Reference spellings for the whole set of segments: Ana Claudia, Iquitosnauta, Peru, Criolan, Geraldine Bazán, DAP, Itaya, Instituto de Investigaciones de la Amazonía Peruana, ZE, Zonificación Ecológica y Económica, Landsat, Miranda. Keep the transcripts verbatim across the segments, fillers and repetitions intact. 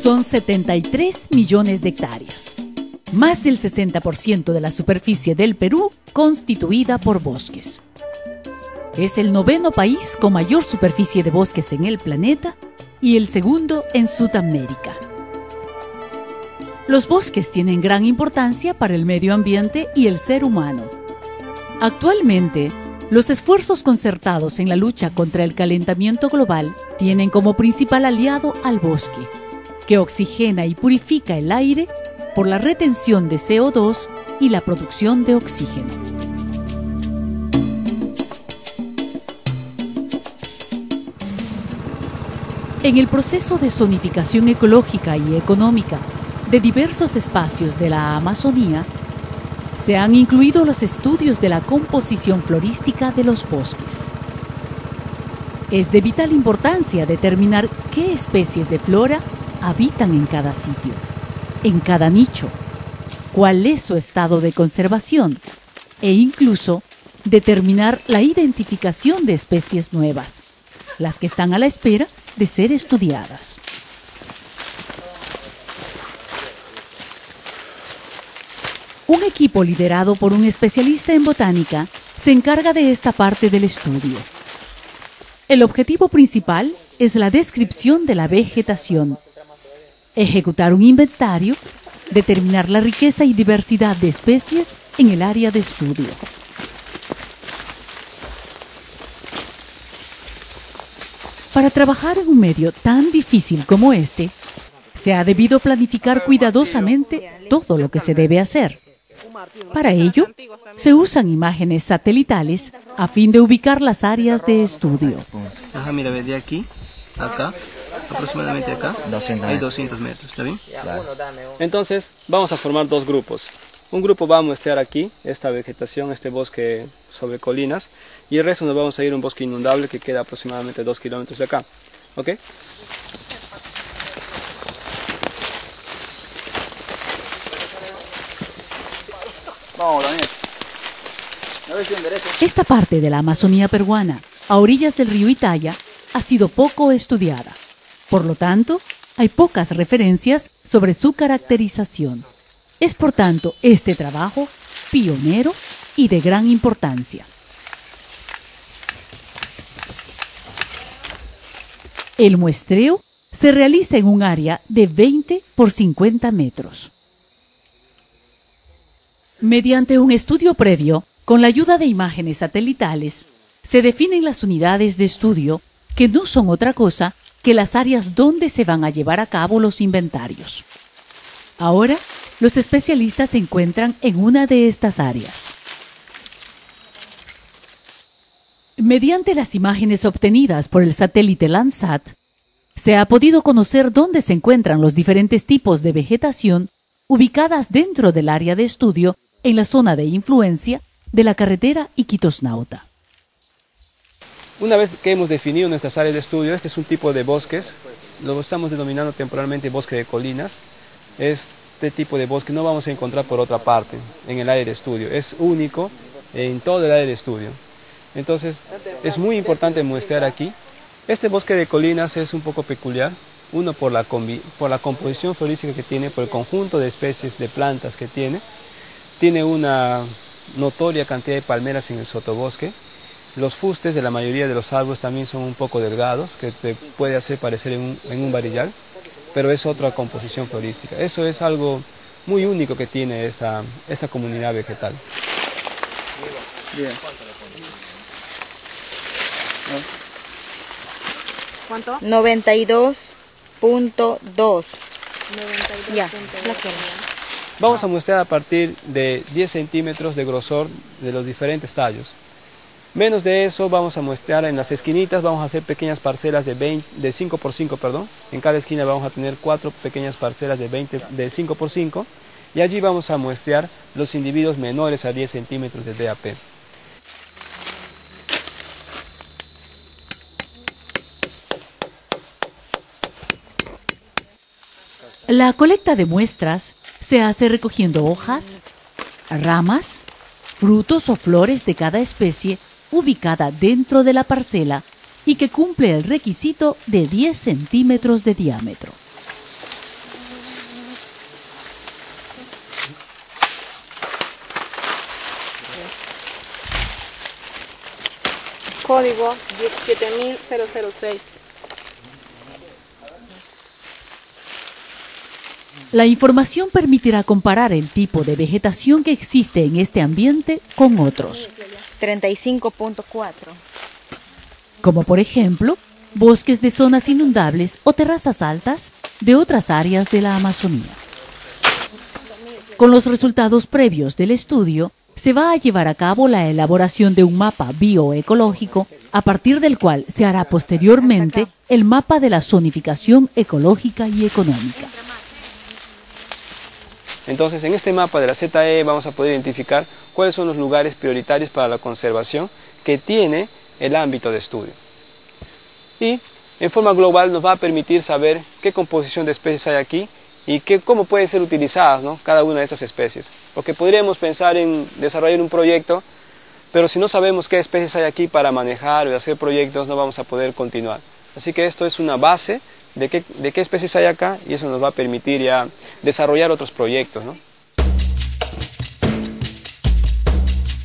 son setenta y tres millones de hectáreas, más del sesenta por ciento de la superficie del Perú constituida por bosques. Es el noveno país con mayor superficie de bosques en el planeta y el segundo en Sudamérica. Los bosques tienen gran importancia para el medio ambiente y el ser humano. Actualmente, los esfuerzos concertados en la lucha contra el calentamiento global tienen como principal aliado al bosque, que oxigena y purifica el aire por la retención de C O dos y la producción de oxígeno. En el proceso de zonificación ecológica y económica de diversos espacios de la Amazonía, se han incluido los estudios de la composición florística de los bosques. Es de vital importancia determinar qué especies de flora habitan en cada sitio, en cada nicho, cuál es su estado de conservación e incluso determinar la identificación de especies nuevas, las que están a la espera de ser estudiadas. Un equipo liderado por un especialista en botánica se encarga de esta parte del estudio. El objetivo principal es la descripción de la vegetación, ejecutar un inventario, determinar la riqueza y diversidad de especies en el área de estudio. Para trabajar en un medio tan difícil como este, se ha debido planificar cuidadosamente todo lo que se debe hacer. Para ello, se usan imágenes satelitales a fin de ubicar las áreas de estudio. Ajá, mira, de aquí, acá, aproximadamente acá, hay doscientos metros, ¿está bien? Claro. Entonces, vamos a formar dos grupos. Un grupo va a muestrear aquí, esta vegetación, este bosque sobre colinas, y el resto nos vamos a ir a un bosque inundable que queda aproximadamente dos kilómetros de acá, ¿ok? Esta parte de la Amazonía peruana, a orillas del río Itaya, ha sido poco estudiada. Por lo tanto, hay pocas referencias sobre su caracterización. Es por tanto este trabajo pionero y de gran importancia. El muestreo se realiza en un área de veinte por cincuenta metros. Mediante un estudio previo, con la ayuda de imágenes satelitales, se definen las unidades de estudio, que no son otra cosa que las áreas donde se van a llevar a cabo los inventarios. Ahora, los especialistas se encuentran en una de estas áreas. Mediante las imágenes obtenidas por el satélite Landsat, se ha podido conocer dónde se encuentran los diferentes tipos de vegetación ubicadas dentro del área de estudio en la zona de influencia de la carretera Iquitosnauta. Una vez que hemos definido nuestras áreas de estudio, este es un tipo de bosques, lo estamos denominando temporalmente bosque de colinas. Este tipo de bosque no vamos a encontrar por otra parte en el área de estudio, es único en todo el área de estudio. Entonces es muy importante muestrear aquí. Este bosque de colinas es un poco peculiar, uno por la, por la composición florística que tiene, por el conjunto de especies de plantas que tiene, tiene una notoria cantidad de palmeras en el sotobosque. Los fustes de la mayoría de los árboles también son un poco delgados, que te puede hacer parecer en un, en un varillal, pero es otra composición florística. Eso es algo muy único que tiene esta, esta comunidad vegetal. Bien. ¿Cuánto? noventa y dos punto dos. Ya, la quema. Vamos a mostrar a partir de diez centímetros de grosor de los diferentes tallos. Menos de eso vamos a mostrar en las esquinitas, vamos a hacer pequeñas parcelas de, veinte, de cinco por cinco, perdón. En cada esquina vamos a tener cuatro pequeñas parcelas de, veinte, de cinco por cinco y allí vamos a mostrar los individuos menores a diez centímetros de D A P. La colecta de muestras se hace recogiendo hojas, ramas, frutos o flores de cada especie ubicada dentro de la parcela y que cumple el requisito de diez centímetros de diámetro. código diecisiete mil seis. La información permitirá comparar el tipo de vegetación que existe en este ambiente con otros. treinta y cinco punto cuatro. Como por ejemplo, bosques de zonas inundables o terrazas altas de otras áreas de la Amazonía. Con los resultados previos del estudio, se va a llevar a cabo la elaboración de un mapa bioecológico, a partir del cual se hará posteriormente el mapa de la zonificación ecológica y económica. Entonces, en este mapa de la Z E vamos a poder identificar cuáles son los lugares prioritarios para la conservación que tiene el ámbito de estudio. Y, en forma global, nos va a permitir saber qué composición de especies hay aquí y qué, cómo pueden ser utilizadas, ¿no?, cada una de estas especies. Porque podríamos pensar en desarrollar un proyecto, pero si no sabemos qué especies hay aquí para manejar o hacer proyectos, no vamos a poder continuar. Así que esto es una base de qué, de qué especies hay acá, y eso nos va a permitir ya desarrollar otros proyectos, ¿no?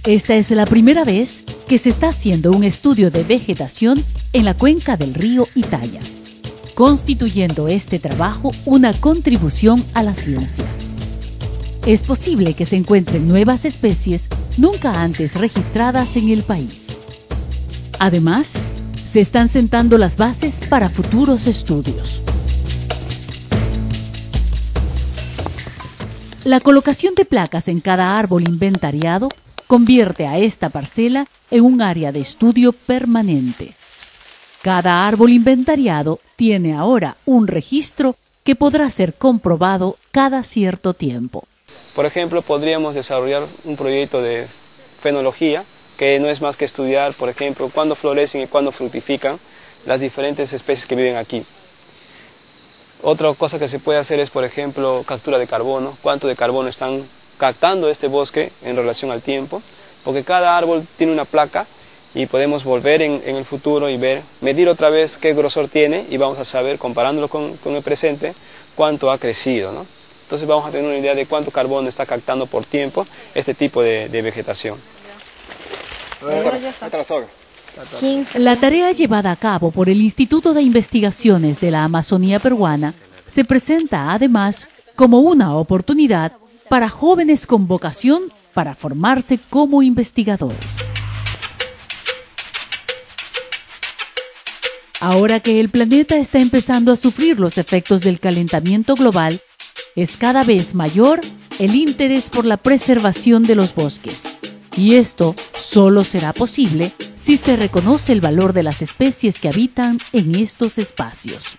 Esta es la primera vez que se está haciendo un estudio de vegetación en la cuenca del río Itaya, constituyendo este trabajo una contribución a la ciencia. Es posible que se encuentren nuevas especies nunca antes registradas en el país. Además, se están sentando las bases para futuros estudios. La colocación de placas en cada árbol inventariado convierte a esta parcela en un área de estudio permanente. Cada árbol inventariado tiene ahora un registro que podrá ser comprobado cada cierto tiempo. Por ejemplo, podríamos desarrollar un proyecto de fenología, que no es más que estudiar, por ejemplo, cuándo florecen y cuándo fructifican las diferentes especies que viven aquí. Otra cosa que se puede hacer es, por ejemplo, captura de carbono, cuánto de carbono están captando este bosque en relación al tiempo, porque cada árbol tiene una placa y podemos volver en, en el futuro y ver, medir otra vez qué grosor tiene, y vamos a saber, comparándolo con, con el presente, cuánto ha crecido, ¿no? Entonces vamos a tener una idea de cuánto carbono está captando por tiempo este tipo de, de vegetación. La tarea llevada a cabo por el Instituto de Investigaciones de la Amazonía Peruana se presenta además como una oportunidad para jóvenes con vocación para formarse como investigadores. Ahora que el planeta está empezando a sufrir los efectos del calentamiento global, es cada vez mayor el interés por la preservación de los bosques. Y esto solo será posible si se reconoce el valor de las especies que habitan en estos espacios.